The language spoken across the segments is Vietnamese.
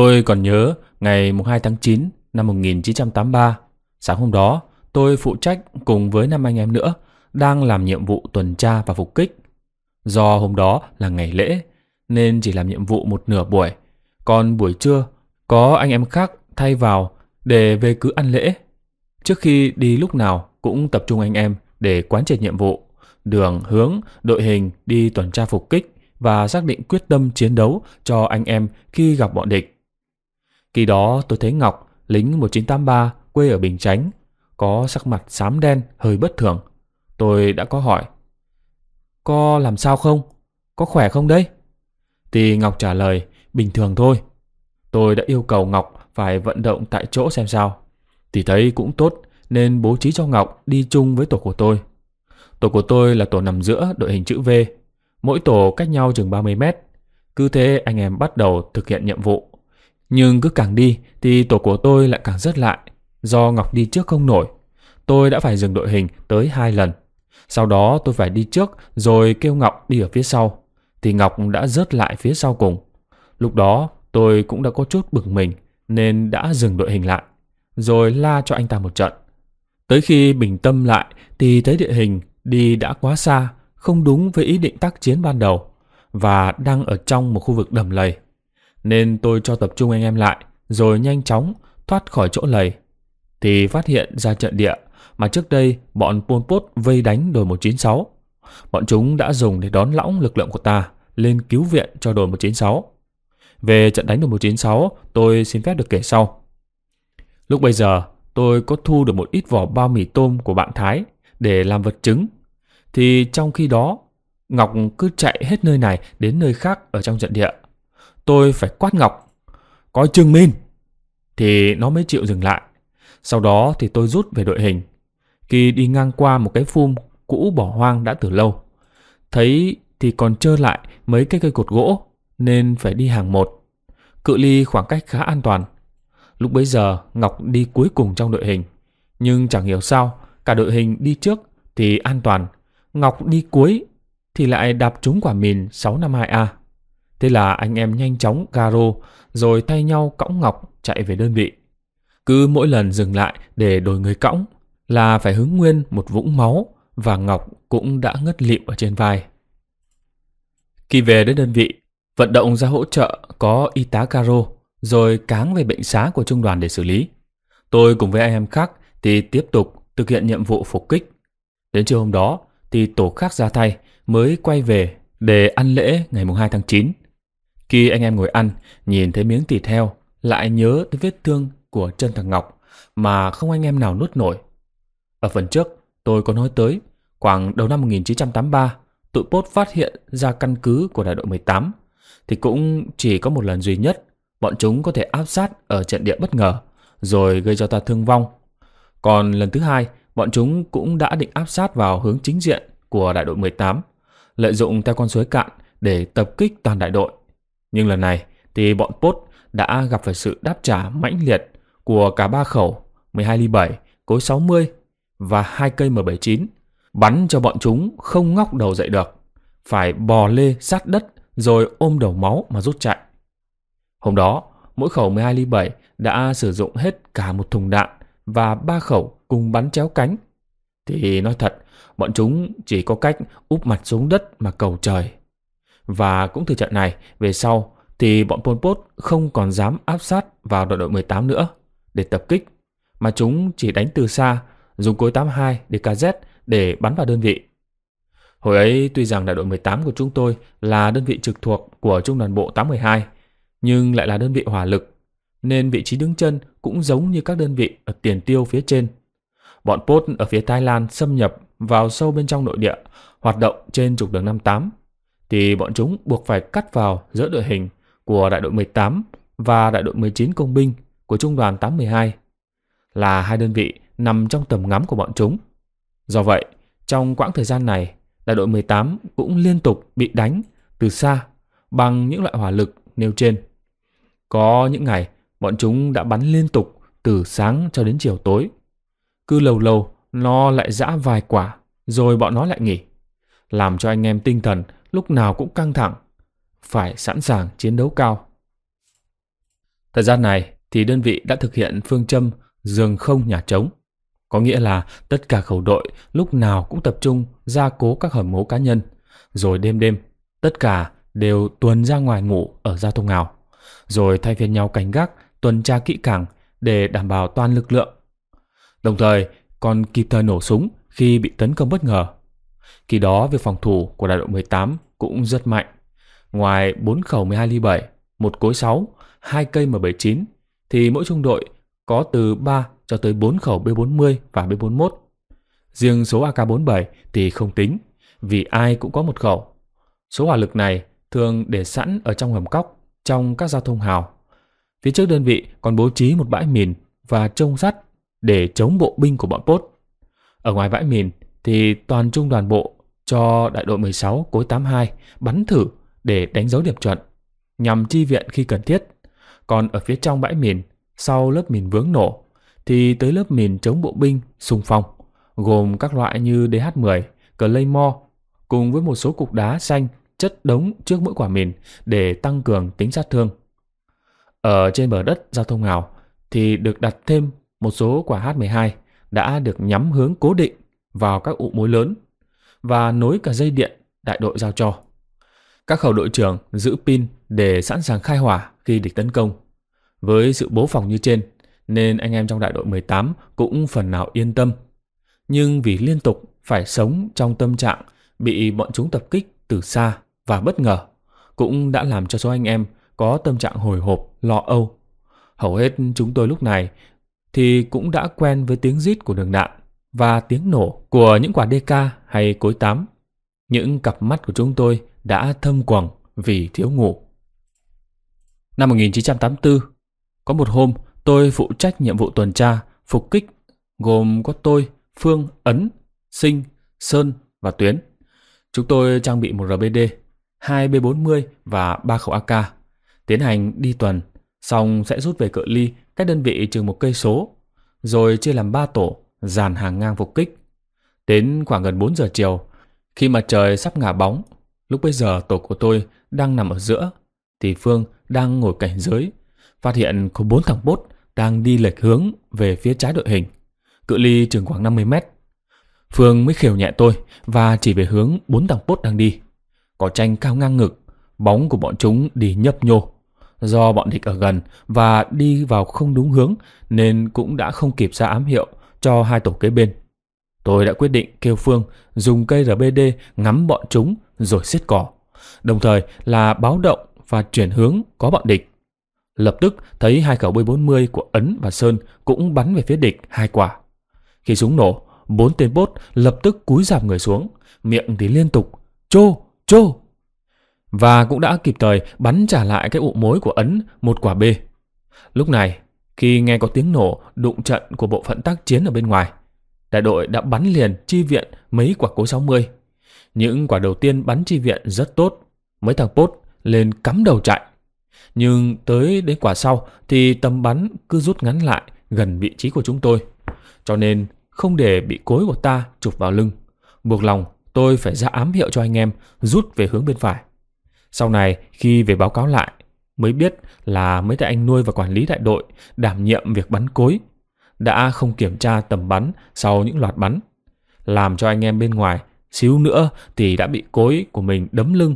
Tôi còn nhớ ngày 2 tháng 9 năm 1983. Sáng hôm đó, tôi phụ trách cùng với 5 anh em nữa đang làm nhiệm vụ tuần tra và phục kích. Do hôm đó là ngày lễ nên chỉ làm nhiệm vụ một nửa buổi, còn buổi trưa có anh em khác thay vào để về cứ ăn lễ. Trước khi đi lúc nào cũng tập trung anh em để quán triệt nhiệm vụ, đường hướng đội hình đi tuần tra phục kích và xác định quyết tâm chiến đấu cho anh em khi gặp bọn địch. Khi đó tôi thấy Ngọc, lính 1983 quê ở Bình Chánh, có sắc mặt xám đen hơi bất thường. Tôi đã có hỏi: "Có làm sao không? Có khỏe không đấy?" Thì Ngọc trả lời: "Bình thường thôi." Tôi đã yêu cầu Ngọc phải vận động tại chỗ xem sao. Thì thấy cũng tốt nên bố trí cho Ngọc đi chung với tổ của tôi. Tổ của tôi là tổ nằm giữa đội hình chữ V. Mỗi tổ cách nhau chừng 30 mét. Cứ thế anh em bắt đầu thực hiện nhiệm vụ. Nhưng cứ càng đi thì tổ của tôi lại càng rớt lại. Do Ngọc đi trước không nổi, tôi đã phải dừng đội hình tới 2 lần. Sau đó tôi phải đi trước rồi kêu Ngọc đi ở phía sau, thì Ngọc đã rớt lại phía sau cùng. Lúc đó tôi cũng đã có chút bực mình nên đã dừng đội hình lại, rồi la cho anh ta một trận. Tới khi bình tâm lại thì thấy địa hình đi đã quá xa, không đúng với ý định tác chiến ban đầu, và đang ở trong một khu vực đầm lầy. Nên tôi cho tập trung anh em lại rồi nhanh chóng thoát khỏi chỗ lầy, thì phát hiện ra trận địa mà trước đây bọn Pol Pot vây đánh đồi 196. Bọn chúng đã dùng để đón lõng lực lượng của ta lên cứu viện cho đồi 196. Về trận đánh đồi 196 tôi xin phép được kể sau. Lúc bây giờ tôi có thu được một ít vỏ bao mì tôm của bạn Thái để làm vật chứng. Thì trong khi đó Ngọc cứ chạy hết nơi này đến nơi khác ở trong trận địa. Tôi phải quát Ngọc: "Coi chừng min!" Thì nó mới chịu dừng lại. Sau đó thì tôi rút về đội hình. Khi đi ngang qua một cái phum cũ bỏ hoang đã từ lâu, thấy thì còn trơ lại mấy cái cây cột gỗ nên phải đi hàng một. Cự ly khoảng cách khá an toàn. Lúc bấy giờ Ngọc đi cuối cùng trong đội hình, nhưng chẳng hiểu sao cả đội hình đi trước thì an toàn, Ngọc đi cuối thì lại đạp trúng quả mìn 652A. Thế là anh em nhanh chóng garo rồi thay nhau cõng Ngọc chạy về đơn vị. Cứ mỗi lần dừng lại để đổi người cõng là phải hứng nguyên một vũng máu, và Ngọc cũng đã ngất lịm ở trên vai. Khi về đến đơn vị, vận động ra hỗ trợ có y tá Caro, rồi cáng về bệnh xá của trung đoàn để xử lý. Tôi cùng với anh em khác thì tiếp tục thực hiện nhiệm vụ phục kích. Đến trưa hôm đó thì tổ khác ra thay mới quay về để ăn lễ ngày 2 tháng 9. Khi anh em ngồi ăn, nhìn thấy miếng thịt heo lại nhớ tới vết thương của chân thằng Ngọc mà không anh em nào nuốt nổi. Ở phần trước tôi có nói tới, khoảng đầu năm 1983, tụi Pốt phát hiện ra căn cứ của đại đội 18, thì cũng chỉ có một lần duy nhất bọn chúng có thể áp sát ở trận địa bất ngờ rồi gây cho ta thương vong. Còn lần thứ hai, bọn chúng cũng đã định áp sát vào hướng chính diện của đại đội 18, lợi dụng theo con suối cạn để tập kích toàn đại đội. Nhưng lần này thì bọn Pốt đã gặp phải sự đáp trả mãnh liệt của cả 3 khẩu 12 ly 7, cối 60 và 2 cây M79, bắn cho bọn chúng không ngóc đầu dậy được, phải bò lê sát đất rồi ôm đầu máu mà rút chạy. Hôm đó mỗi khẩu 12 ly 7 đã sử dụng hết cả 1 thùng đạn và 3 khẩu cùng bắn chéo cánh. Thì nói thật, bọn chúng chỉ có cách úp mặt xuống đất mà cầu trời. Và cũng từ trận này về sau thì bọn Pol Pot không còn dám áp sát vào đại đội 18 nữa để tập kích, mà chúng chỉ đánh từ xa, dùng cối 82 DKZ để bắn vào đơn vị. Hồi ấy tuy rằng đại đội 18 của chúng tôi là đơn vị trực thuộc của trung đoàn bộ 812, nhưng lại là đơn vị hỏa lực, nên vị trí đứng chân cũng giống như các đơn vị ở tiền tiêu phía trên. Bọn Pốt ở phía Thái Lan xâm nhập vào sâu bên trong nội địa, hoạt động trên trục đường 58, thì bọn chúng buộc phải cắt vào giữa đội hình của đại đội 18 và đại đội 19 công binh của trung đoàn 812, là 2 đơn vị nằm trong tầm ngắm của bọn chúng. Do vậy, trong quãng thời gian này, đại đội 18 cũng liên tục bị đánh từ xa bằng những loại hỏa lực nêu trên. Có những ngày, bọn chúng đã bắn liên tục từ sáng cho đến chiều tối. Cứ lâu lâu, nó lại giã vài quả, rồi bọn nó lại nghỉ, làm cho anh em tinh thần lúc nào cũng căng thẳng, phải sẵn sàng chiến đấu cao. Thời gian này thì đơn vị đã thực hiện phương châm giường không nhà trống. Có nghĩa là tất cả khẩu đội lúc nào cũng tập trung gia cố các hầm mố cá nhân, rồi đêm tất cả đều tuần ra ngoài ngủ ở giao thông ngào, rồi thay phiên nhau canh gác tuần tra kỹ càng để đảm bảo toàn lực lượng. Đồng thời còn kịp thời nổ súng khi bị tấn công bất ngờ. Khi đó việc phòng thủ của đại đội 18 cũng rất mạnh. Ngoài 4 khẩu 12 ly 7, 1 cối 6, 2 cây M79 thì mỗi trung đội có từ 3 cho tới 4 khẩu B40 và B41. Riêng số AK47 thì không tính, vì ai cũng có một khẩu. Số hỏa lực này thường để sẵn ở trong hầm cóc, trong các giao thông hào. Phía trước đơn vị còn bố trí một bãi mìn và trông sắt để chống bộ binh của bọn POLPOT. Ở ngoài bãi mìn thì toàn trung đoàn bộ cho đại đội 16 cối 82 bắn thử để đánh dấu điểm chuẩn, nhằm chi viện khi cần thiết. Còn ở phía trong bãi mìn, sau lớp mìn vướng nổ, thì tới lớp mìn chống bộ binh xung phong, gồm các loại như DH-10, Claymore, cùng với một số cục đá xanh chất đống trước mỗi quả mìn để tăng cường tính sát thương. Ở trên bờ đất giao thông ngào thì được đặt thêm một số quả H-12 đã được nhắm hướng cố định vào các ụ mối lớn và nối cả dây điện đại đội giao cho. Các khẩu đội trưởng giữ pin để sẵn sàng khai hỏa khi địch tấn công. Với sự bố phòng như trên nên anh em trong đại đội 18 cũng phần nào yên tâm. Nhưng vì liên tục phải sống trong tâm trạng bị bọn chúng tập kích từ xa và bất ngờ cũng đã làm cho số anh em có tâm trạng hồi hộp, lo âu. Hầu hết chúng tôi lúc này thì cũng đã quen với tiếng rít của đường đạn và tiếng nổ của những quả DK hay cối 8. Những cặp mắt của chúng tôi đã thâm quầng vì thiếu ngủ. Năm 1984, có một hôm tôi phụ trách nhiệm vụ tuần tra, phục kích, gồm có tôi, Phương, Ấn, Sinh, Sơn và Tuyến. Chúng tôi trang bị một RBD, 2 B40 và 3 khẩu AK, tiến hành đi tuần, xong sẽ rút về cự ly cách đơn vị chừng 1 cây số, rồi chia làm 3 tổ, dàn hàng ngang phục kích. Đến khoảng gần 4 giờ chiều, khi mặt trời sắp ngả bóng, lúc bấy giờ tổ của tôi đang nằm ở giữa, thì Phương đang ngồi cảnh giới, phát hiện có 4 thằng POLPOT đang đi lệch hướng về phía trái đội hình, cự ly chừng khoảng 50 mét. Phương mới khều nhẹ tôi và chỉ về hướng 4 thằng POLPOT đang đi. Cỏ tranh cao ngang ngực, bóng của bọn chúng đi nhấp nhô. Do bọn địch ở gần và đi vào không đúng hướng nên cũng đã không kịp ra ám hiệu cho 2 tổ kế bên. Tôi đã quyết định kêu Phương dùng cây RBD ngắm bọn chúng rồi xiết cỏ, đồng thời là báo động và chuyển hướng có bọn địch. Lập tức thấy 2 khẩu B40 của Ấn và Sơn cũng bắn về phía địch 2 quả. Khi súng nổ, 4 tên POLPOT lập tức cúi rạp người xuống, miệng thì liên tục chô chô, và cũng đã kịp thời bắn trả lại cái ụ mối của Ấn 1 quả B. Lúc này khi nghe có tiếng nổ đụng trận của bộ phận tác chiến ở bên ngoài, đại đội đã bắn liền chi viện mấy quả cối 60. Những quả đầu tiên bắn chi viện rất tốt, mấy thằng POLPOT lên cắm đầu chạy. Nhưng tới đến quả sau thì tầm bắn cứ rút ngắn lại gần vị trí của chúng tôi, cho nên không để bị cối của ta chụp vào lưng, buộc lòng tôi phải ra ám hiệu cho anh em rút về hướng bên phải. Sau này khi về báo cáo lại mới biết là mấy đại anh nuôi và quản lý đại đội đảm nhiệm việc bắn cối đã không kiểm tra tầm bắn sau những loạt bắn, làm cho anh em bên ngoài xíu nữa thì đã bị cối của mình đấm lưng.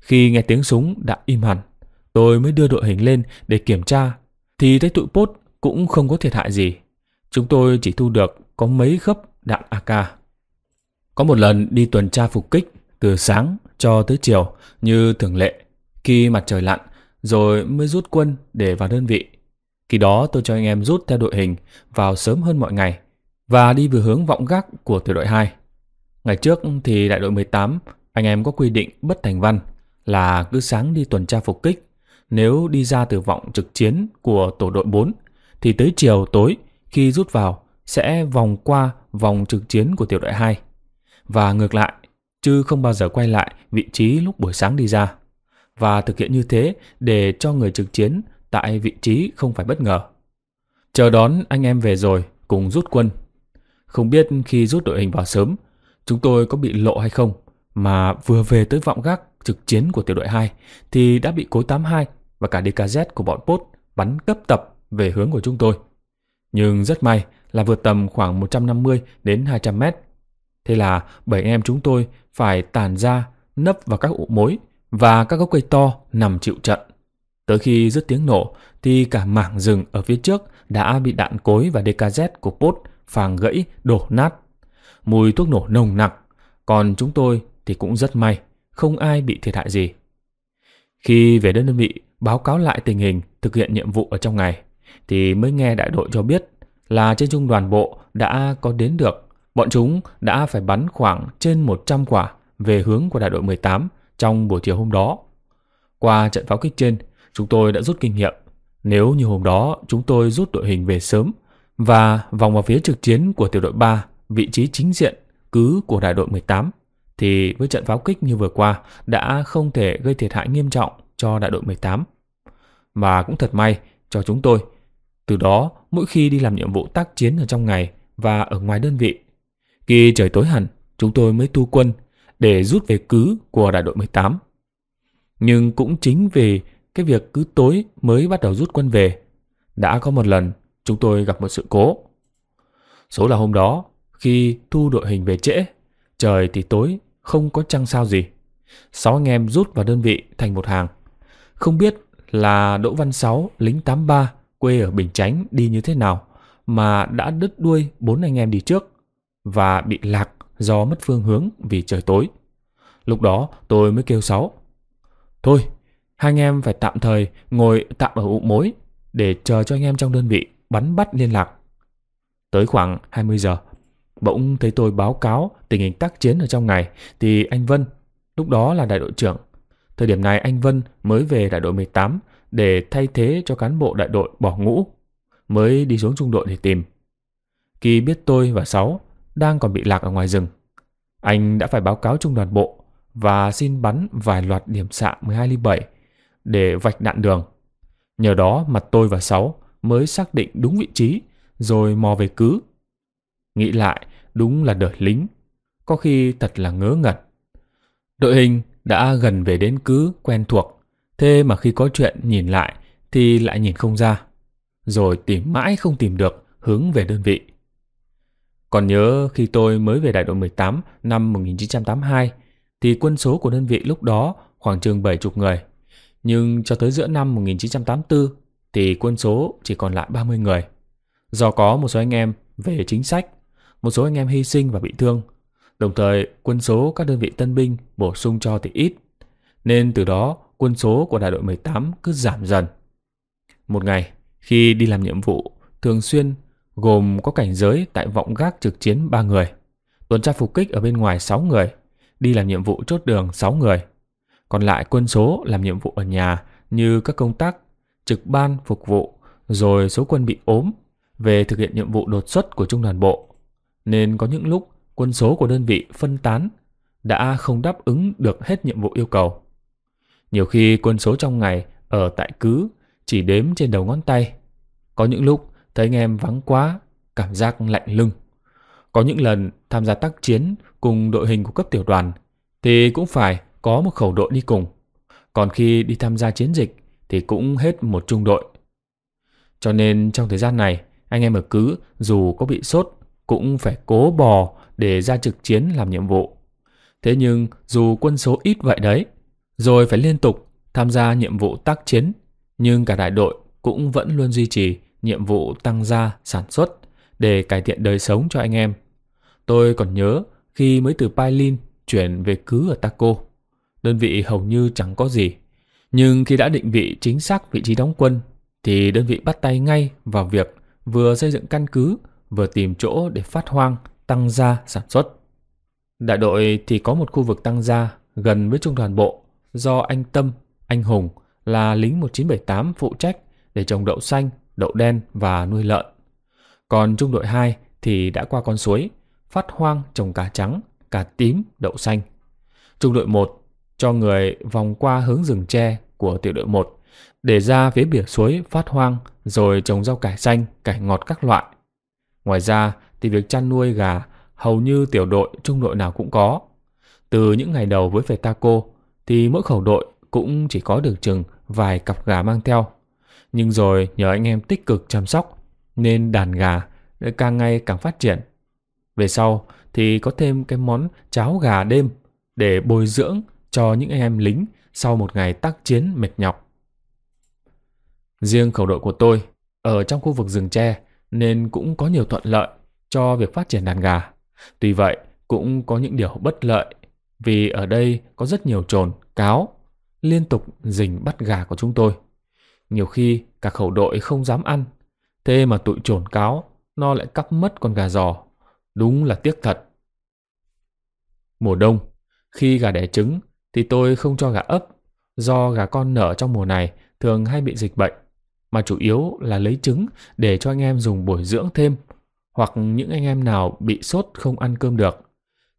Khi nghe tiếng súng đã im hẳn, tôi mới đưa đội hình lên để kiểm tra thì thấy tụi POLPOT cũng không có thiệt hại gì. Chúng tôi chỉ thu được có mấy khớp đạn AK. Có một lần đi tuần tra phục kích từ sáng cho tới chiều như thường lệ, khi mặt trời lặn rồi mới rút quân để vào đơn vị. Khi đó tôi cho anh em rút theo đội hình vào sớm hơn mọi ngày và đi về hướng vọng gác của tiểu đội 2. Ngày trước thì đại đội 18 anh em có quy định bất thành văn là cứ sáng đi tuần tra phục kích, nếu đi ra từ vọng trực chiến của tổ đội 4 thì tới chiều tối khi rút vào sẽ vòng qua vòng trực chiến của tiểu đội 2 và ngược lại, chứ không bao giờ quay lại vị trí lúc buổi sáng đi ra, và thực hiện như thế để cho người trực chiến tại vị trí không phải bất ngờ. Chờ đón anh em về rồi cùng rút quân. Không biết khi rút đội hình vào sớm chúng tôi có bị lộ hay không, mà vừa về tới vọng gác trực chiến của tiểu đội 2 thì đã bị cối 82 và cả DKZ của bọn POLPOT bắn cấp tập về hướng của chúng tôi. Nhưng rất may là vượt tầm khoảng 150 đến 200 mét. Thế là 7 anh em chúng tôi phải tản ra, nấp vào các ụ mối và các gốc cây to nằm chịu trận. Tới khi dứt tiếng nổ thì cả mảng rừng ở phía trước đã bị đạn cối và DKZ của POLPOT phàng gãy đổ nát. Mùi thuốc nổ nồng nặc, còn chúng tôi thì cũng rất may, không ai bị thiệt hại gì. Khi về đến đơn vị báo cáo lại tình hình thực hiện nhiệm vụ ở trong ngày, thì mới nghe đại đội cho biết là trên trung đoàn bộ đã có đến được, bọn chúng đã phải bắn khoảng trên 100 quả về hướng của đại đội 18 trong buổi chiều hôm đó. Qua trận pháo kích trên, chúng tôi đã rút kinh nghiệm. Nếu như hôm đó chúng tôi rút đội hình về sớm và vòng vào phía trực chiến của tiểu đội 3, vị trí chính diện cứ của đại đội 18, thì với trận pháo kích như vừa qua đã không thể gây thiệt hại nghiêm trọng cho đại đội 18. Và cũng thật may cho chúng tôi. Từ đó, mỗi khi đi làm nhiệm vụ tác chiến ở trong ngày và ở ngoài đơn vị, khi trời tối hẳn, chúng tôi mới tu quân để rút về cứ của đại đội 18. Nhưng cũng chính vì cái việc cứ tối mới bắt đầu rút quân về, đã có một lần chúng tôi gặp một sự cố. Số là hôm đó, khi thu đội hình về trễ, trời thì tối, không có trăng sao gì. 6 anh em rút vào đơn vị thành một hàng. Không biết là Đỗ Văn Sáu, lính 83, quê ở Bình Chánh đi như thế nào mà đã đứt đuôi 4 anh em đi trước và bị lạc do mất phương hướng vì trời tối. Lúc đó tôi mới kêu Sáu: "Thôi, hai anh em phải tạm thời ngồi tạm ở ụ mối để chờ cho anh em trong đơn vị bắn bắt liên lạc." Tới khoảng 20 giờ, bỗng thấy tôi báo cáo tình hình tác chiến ở trong ngày thì anh Vân, lúc đó là đại đội trưởng. Thời điểm này anh Vân mới về đại đội 18 để thay thế cho cán bộ đại đội bỏ ngũ, mới đi xuống trung đội để tìm. Khi biết tôi và Sáu đang còn bị lạc ở ngoài rừng, anh đã phải báo cáo trung đoàn bộ và xin bắn vài loạt điểm xạ 12,7 để vạch đạn đường. Nhờ đó mà tôi và Sáu mới xác định đúng vị trí rồi mò về cứ. Nghĩ lại đúng là đời lính, có khi thật là ngớ ngẩn. Đội hình đã gần về đến cứ quen thuộc, thế mà khi có chuyện nhìn lại thì lại nhìn không ra, rồi tìm mãi không tìm được hướng về đơn vị. Còn nhớ khi tôi mới về đại đội 18 năm 1982 thì quân số của đơn vị lúc đó khoảng chừng 70 người. Nhưng cho tới giữa năm 1984 thì quân số chỉ còn lại 30 người. Do có một số anh em về chính sách, một số anh em hy sinh và bị thương, đồng thời quân số các đơn vị tân binh bổ sung cho thì ít, nên từ đó quân số của đại đội 18 cứ giảm dần. Một ngày khi đi làm nhiệm vụ thường xuyên gồm có cảnh giới tại vọng gác trực chiến 3 người, tuần tra phục kích ở bên ngoài 6 người, đi làm nhiệm vụ chốt đường 6 người. Còn lại quân số làm nhiệm vụ ở nhà như các công tác trực ban phục vụ, rồi số quân bị ốm về thực hiện nhiệm vụ đột xuất của trung đoàn bộ, nên có những lúc quân số của đơn vị phân tán đã không đáp ứng được hết nhiệm vụ yêu cầu. Nhiều khi quân số trong ngày ở tại cứ chỉ đếm trên đầu ngón tay. Có những lúc thấy anh em vắng quá, cảm giác lạnh lưng. Có những lần tham gia tác chiến cùng đội hình của cấp tiểu đoàn thì cũng phải có một khẩu đội đi cùng. Còn khi đi tham gia chiến dịch thì cũng hết một trung đội. Cho nên trong thời gian này, anh em ở cứ dù có bị sốt cũng phải cố bò để ra trực chiến làm nhiệm vụ. Thế nhưng dù quân số ít vậy đấy, rồi phải liên tục tham gia nhiệm vụ tác chiến, nhưng cả đại đội cũng vẫn luôn duy trì nhiệm vụ tăng gia sản xuất để cải thiện đời sống cho anh em. Tôi còn nhớ khi mới từ Pai Lin chuyển về cứ ở Taco, đơn vị hầu như chẳng có gì. Nhưng khi đã định vị chính xác vị trí đóng quân thì đơn vị bắt tay ngay vào việc vừa xây dựng căn cứ, vừa tìm chỗ để phát hoang, tăng gia sản xuất. Đại đội thì có một khu vực tăng gia gần với trung đoàn bộ do anh Tâm, anh Hùng là lính 1978 phụ trách để trồng đậu xanh, đậu đen và nuôi lợn. Còn trung đội 2 thì đã qua con suối, phát hoang trồng cá trắng, cá tím, đậu xanh. Trung đội 1 cho người vòng qua hướng rừng tre của tiểu đội 1 để ra phía bỉa suối phát hoang rồi trồng rau cải xanh, cải ngọt các loại. Ngoài ra thì việc chăn nuôi gà hầu như tiểu đội, trung đội nào cũng có. Từ những ngày đầu với Phetaco thì mỗi khẩu đội cũng chỉ có được chừng vài cặp gà mang theo. Nhưng rồi nhờ anh em tích cực chăm sóc nên đàn gà càng ngày càng phát triển. Về sau thì có thêm cái món cháo gà đêm để bồi dưỡng cho những em lính sau một ngày tác chiến mệt nhọc. Riêng khẩu đội của tôi ở trong khu vực rừng tre nên cũng có nhiều thuận lợi cho việc phát triển đàn gà. Tuy vậy cũng có những điều bất lợi vì ở đây có rất nhiều trồn, cáo liên tục rình bắt gà của chúng tôi. Nhiều khi cả khẩu đội không dám ăn, thế mà tụi trồn cáo nó lại cắp mất con gà giò. Đúng là tiếc thật. Mùa đông, khi gà đẻ trứng thì tôi không cho gà ấp, do gà con nở trong mùa này thường hay bị dịch bệnh, mà chủ yếu là lấy trứng để cho anh em dùng bồi dưỡng thêm, hoặc những anh em nào bị sốt không ăn cơm được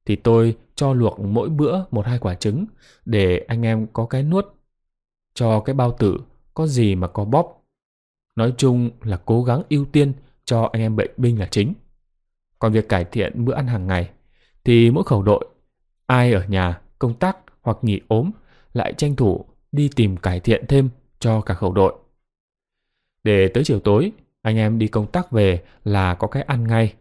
thì tôi cho luộc mỗi bữa 1-2 quả trứng để anh em có cái nuốt, cho cái bao tử có gì mà có bóp. Nói chung là cố gắng ưu tiên cho anh em bệnh binh là chính. Còn việc cải thiện bữa ăn hàng ngày thì mỗi khẩu đội, ai ở nhà công tác hoặc nghỉ ốm lại tranh thủ đi tìm cải thiện thêm cho cả khẩu đội. Để tới chiều tối, anh em đi công tác về là có cái ăn ngay.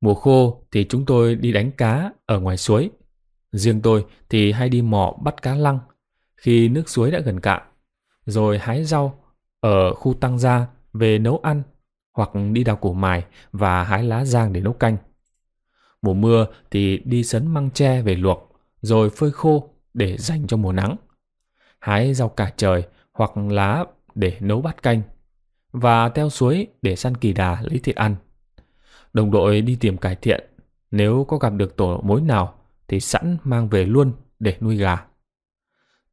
Mùa khô thì chúng tôi đi đánh cá ở ngoài suối. Riêng tôi thì hay đi mò bắt cá lăng khi nước suối đã gần cạn, rồi hái rau ở khu tăng gia về nấu ăn, hoặc đi đào củ mài và hái lá giang để nấu canh. Mùa mưa thì đi sấn măng tre về luộc, rồi phơi khô để dành cho mùa nắng. Hái rau cả trời hoặc lá để nấu bát canh, và theo suối để săn kỳ đà lấy thịt ăn. Đồng đội đi tìm cải thiện, nếu có gặp được tổ mối nào thì sẵn mang về luôn để nuôi gà.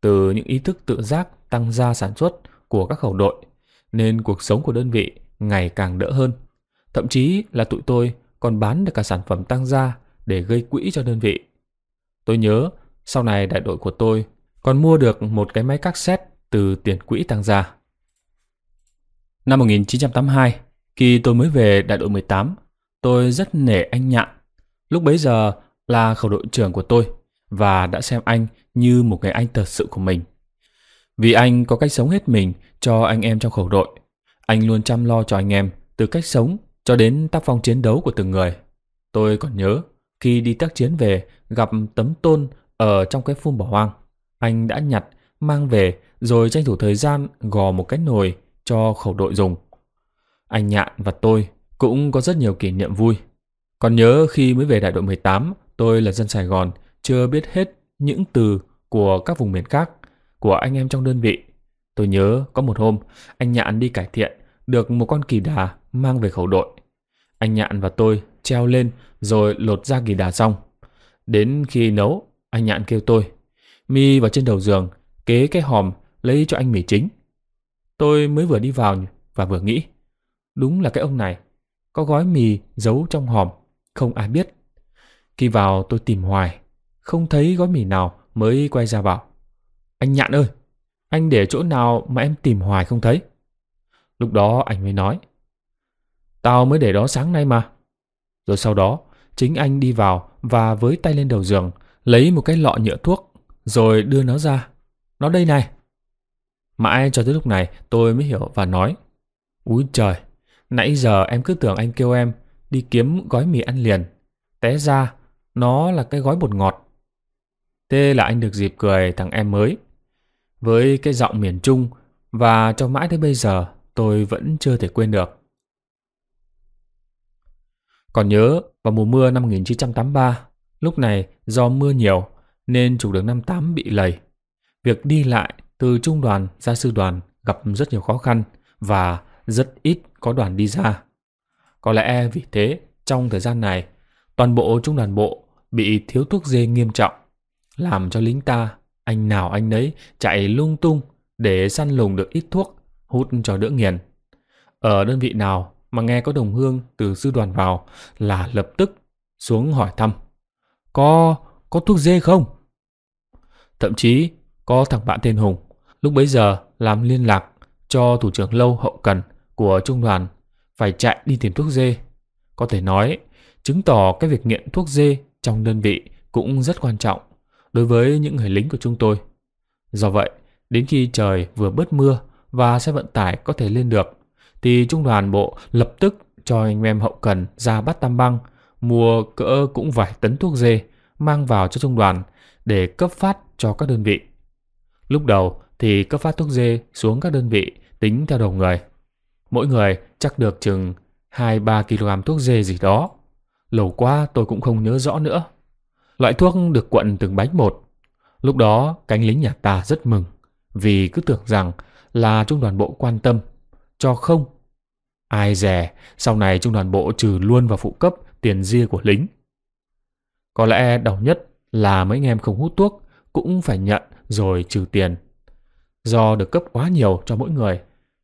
Từ những ý thức tự giác tăng gia sản xuất của các khẩu đội nên cuộc sống của đơn vị ngày càng đỡ hơn. Thậm chí là tụi tôi còn bán được cả sản phẩm tăng gia để gây quỹ cho đơn vị. Tôi nhớ sau này đại đội của tôi còn mua được một cái máy cassette từ tiền quỹ tăng gia. Năm 1982, khi tôi mới về đại đội 18, tôi rất nể anh Nhạn, lúc bấy giờ là khẩu đội trưởng của tôi, và đã xem anh như một người anh thật sự của mình. Vì anh có cách sống hết mình cho anh em trong khẩu đội, anh luôn chăm lo cho anh em từ cách sống cho đến tác phong chiến đấu của từng người. Tôi còn nhớ khi đi tác chiến về gặp tấm tôn ở trong cái phum bỏ hoang, anh đã nhặt mang về rồi tranh thủ thời gian gò một cái nồi cho khẩu đội dùng. Anh Nhạn và tôi cũng có rất nhiều kỷ niệm vui. Còn nhớ khi mới về đại đội 18, tôi là dân Sài Gòn, chưa biết hết những từ của các vùng miền khác, của anh em trong đơn vị. Tôi nhớ có một hôm, anh Nhạn đi cải thiện được một con kỳ đà mang về khẩu đội. Anh Nhạn và tôi treo lên rồi lột ra kỳ đà xong. Đến khi nấu, anh Nhạn kêu tôi, mi vào trên đầu giường, kế cái hòm lấy cho anh mì chính. Tôi mới vừa đi vào và vừa nghĩ, đúng là cái ông này, có gói mì giấu trong hòm, không ai biết. Khi vào tôi tìm hoài, không thấy gói mì nào, mới quay ra bảo, anh Nhạn ơi, anh để chỗ nào mà em tìm hoài không thấy? Lúc đó anh mới nói, tao mới để đó sáng nay mà. Rồi sau đó, chính anh đi vào và với tay lên đầu giường, lấy một cái lọ nhựa thuốc, rồi đưa nó ra. Nó đây này. Mãi cho tới lúc này tôi mới hiểu và nói, úi trời, nãy giờ em cứ tưởng anh kêu em đi kiếm gói mì ăn liền. Té ra, nó là cái gói bột ngọt. Thế là anh được dịp cười thằng em mới. Với cái giọng miền Trung, và cho mãi tới bây giờ tôi vẫn chưa thể quên được. Còn nhớ vào mùa mưa năm 1983, lúc này do mưa nhiều nên trục đường 58 bị lầy. Việc đi lại từ trung đoàn ra sư đoàn gặp rất nhiều khó khăn và rất ít có đoàn đi ra. Có lẽ vì thế trong thời gian này toàn bộ trung đoàn bộ bị thiếu thuốc dê nghiêm trọng, làm cho lính ta anh nào anh nấy chạy lung tung để săn lùng được ít thuốc hút cho đỡ nghiền. Ở đơn vị nào mà nghe có đồng hương từ sư đoàn vào là lập tức xuống hỏi thăm, có thuốc dê không? Thậm chí có thằng bạn tên Hùng, lúc bấy giờ làm liên lạc cho thủ trưởng lâu hậu cần của trung đoàn, phải chạy đi tìm thuốc dê. Có thể nói, chứng tỏ cái việc nghiện thuốc dê trong đơn vị cũng rất quan trọng đối với những người lính của chúng tôi. Do vậy, Đến khi trời vừa bớt mưa và xe vận tải có thể lên được, thì trung đoàn bộ lập tức cho anh em hậu cần ra bắt Tam Băng, mua cỡ cũng vài tấn thuốc dê mang vào cho trung đoàn để cấp phát cho các đơn vị. Lúc đầu thì cấp phát thuốc dê xuống các đơn vị tính theo đầu người. Mỗi người chắc được chừng 2-3 kg thuốc dê gì đó. Lâu quá tôi cũng không nhớ rõ nữa. Loại thuốc được quận từng bánh một. Lúc đó cánh lính nhà ta rất mừng, vì cứ tưởng rằng là trung đoàn bộ quan tâm, cho không. Ai dè sau này trung đoàn bộ trừ luôn vào phụ cấp tiền ria của lính. Có lẽ đau nhất là mấy anh em không hút thuốc cũng phải nhận rồi trừ tiền. Do được cấp quá nhiều cho mỗi người,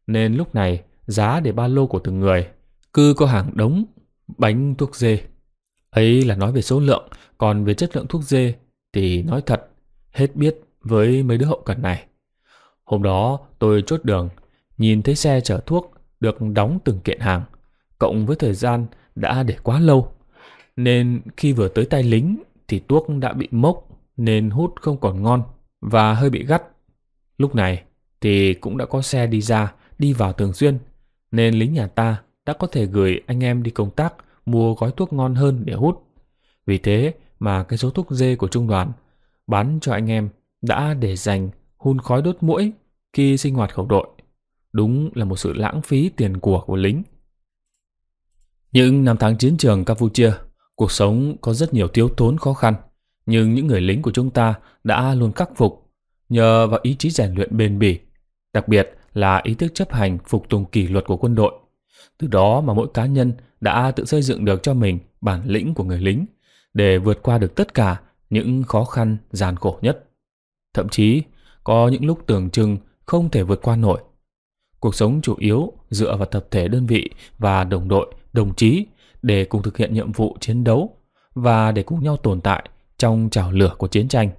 nên lúc này giá để ba lô của từng người cứ có hàng đống bánh thuốc dê. Ấy là nói về số lượng, còn về chất lượng thuốc dê thì nói thật, hết biết với mấy đứa hậu cần này. Hôm đó tôi chốt đường, nhìn thấy xe chở thuốc được đóng từng kiện hàng, cộng với thời gian đã để quá lâu, nên khi vừa tới tay lính thì thuốc đã bị mốc nên hút không còn ngon và hơi bị gắt. Lúc này thì cũng đã có xe đi ra, đi vào Thường Xuyên, nên lính nhà ta đã có thể gửi anh em đi công tác mua gói thuốc ngon hơn để hút. Vì thế mà cái số thuốc dê của trung đoàn bán cho anh em đã để dành hun khói đốt muỗi khi sinh hoạt khẩu đội. Đúng là một sự lãng phí tiền của lính. Những năm tháng chiến trường Campuchia, cuộc sống có rất nhiều thiếu thốn khó khăn, nhưng những người lính của chúng ta đã luôn khắc phục nhờ vào ý chí rèn luyện bền bỉ, đặc biệt là ý thức chấp hành phục tùng kỷ luật của quân đội. Từ đó mà mỗi cá nhân đã tự xây dựng được cho mình bản lĩnh của người lính để vượt qua được tất cả những khó khăn gian khổ nhất. Thậm chí có những lúc tưởng chừng không thể vượt qua nổi. Cuộc sống chủ yếu dựa vào tập thể đơn vị và đồng đội, đồng chí để cùng thực hiện nhiệm vụ chiến đấu và để cùng nhau tồn tại trong chảo lửa của chiến tranh.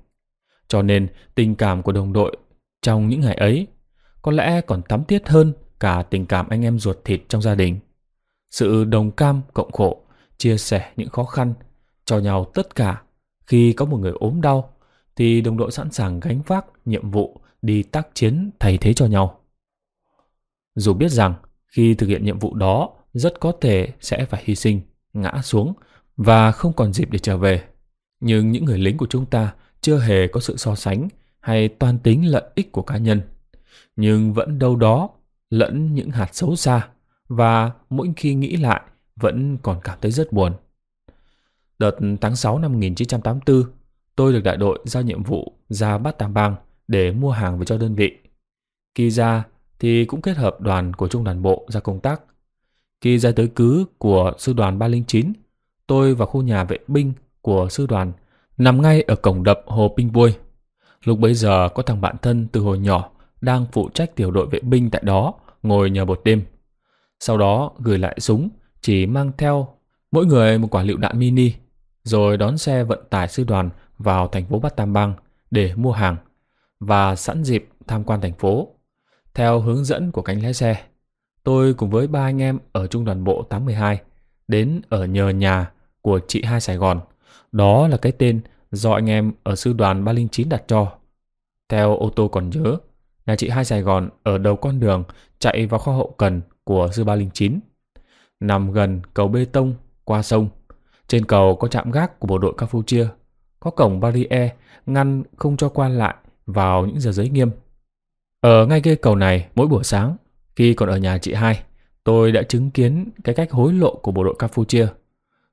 Cho nên tình cảm của đồng đội trong những ngày ấy có lẽ còn thắm thiết hơn cả tình cảm anh em ruột thịt trong gia đình. Sự đồng cam cộng khổ, chia sẻ những khó khăn, cho nhau tất cả. Khi có một người ốm đau thì đồng đội sẵn sàng gánh vác nhiệm vụ đi tác chiến thay thế cho nhau. Dù biết rằng khi thực hiện nhiệm vụ đó rất có thể sẽ phải hy sinh, ngã xuống và không còn dịp để trở về. Nhưng những người lính của chúng ta chưa hề có sự so sánh hay toan tính lợi ích của cá nhân. Nhưng vẫn đâu đó lẫn những hạt xấu xa và mỗi khi nghĩ lại vẫn còn cảm thấy rất buồn. Đợt tháng 6 năm 1984, tôi được đại đội giao nhiệm vụ ra bắt Tam Băng để mua hàng về cho đơn vị. Khi ra thì cũng kết hợp đoàn của trung đoàn bộ ra công tác. Khi ra tới cứ của sư đoàn 309, tôi và khu nhà vệ binh của sư đoàn nằm ngay ở cổng đập Hồ Pinh Buôi. Lúc bấy giờ có thằng bạn thân từ hồi nhỏ đang phụ trách tiểu đội vệ binh tại đó ngồi nhờ một đêm. Sau đó gửi lại súng, chỉ mang theo mỗi người một quả lựu đạn mini, rồi đón xe vận tải sư đoàn vào thành phố Bắc Tam Bang để mua hàng và sẵn dịp tham quan thành phố. Theo hướng dẫn của cánh lái xe, tôi cùng với 3 anh em ở trung đoàn bộ 812 đến ở nhờ nhà của chị Hai Sài Gòn. Đó là cái tên do anh em ở sư đoàn 309 đặt cho. Theo ô tô còn nhớ, nhà chị Hai Sài Gòn ở đầu con đường chạy vào kho hậu cần của sư 309, nằm gần cầu bê tông qua sông. Trên cầu có trạm gác của bộ đội Campuchia, có cổng barrier ngăn không cho qua lại vào những giờ giới nghiêm. Ở ngay cây cầu này, mỗi buổi sáng khi còn ở nhà chị Hai, tôi đã chứng kiến cái cách hối lộ của bộ đội Campuchia.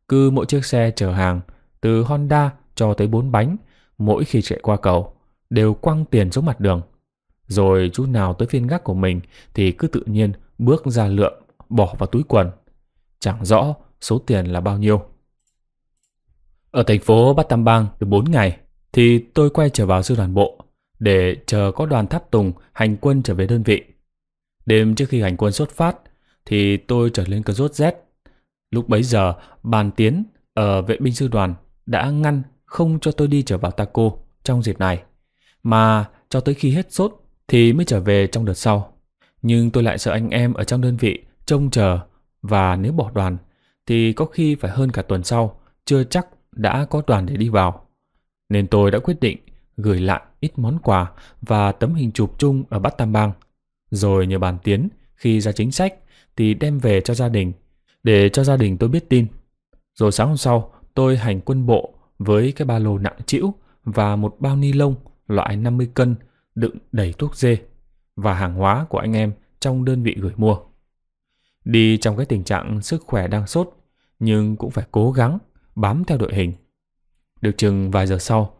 Cứ mỗi chiếc xe chở hàng từ Honda cho tới 4 bánh, mỗi khi chạy qua cầu đều quăng tiền xuống mặt đường, rồi chú nào tới phiên gác của mình thì cứ tự nhiên bước ra lượm bỏ vào túi quần, chẳng rõ số tiền là bao nhiêu. Ở thành phố Bắc Tam Bang được 4 ngày thì tôi quay trở vào sư đoàn bộ để chờ có đoàn tháp tùng hành quân trở về đơn vị. Đêm trước khi hành quân xuất phát thì tôi trở lên cơn sốt rét. Lúc bấy giờ bàn tiến ở vệ binh sư đoàn đã ngăn không cho tôi đi trở vào Taco trong dịp này, mà cho tới khi hết sốt thì mới trở về trong đợt sau. Nhưng tôi lại sợ anh em ở trong đơn vị trông chờ, và nếu bỏ đoàn thì có khi phải hơn cả tuần sau chưa chắc đã có đoàn để đi vào, nên tôi đã quyết định gửi lại ít món quà và tấm hình chụp chung ở Bát Tam Bang. Rồi nhờ bàn Tiến khi ra chính sách thì đem về cho gia đình, để cho gia đình tôi biết tin. Rồi sáng hôm sau tôi hành quân bộ với cái ba lô nặng trĩu và một bao ni lông loại 50 cân đựng đầy thuốc dê và hàng hóa của anh em trong đơn vị gửi mua. Đi trong cái tình trạng sức khỏe đang sốt, nhưng cũng phải cố gắng bám theo đội hình. Được chừng vài giờ sau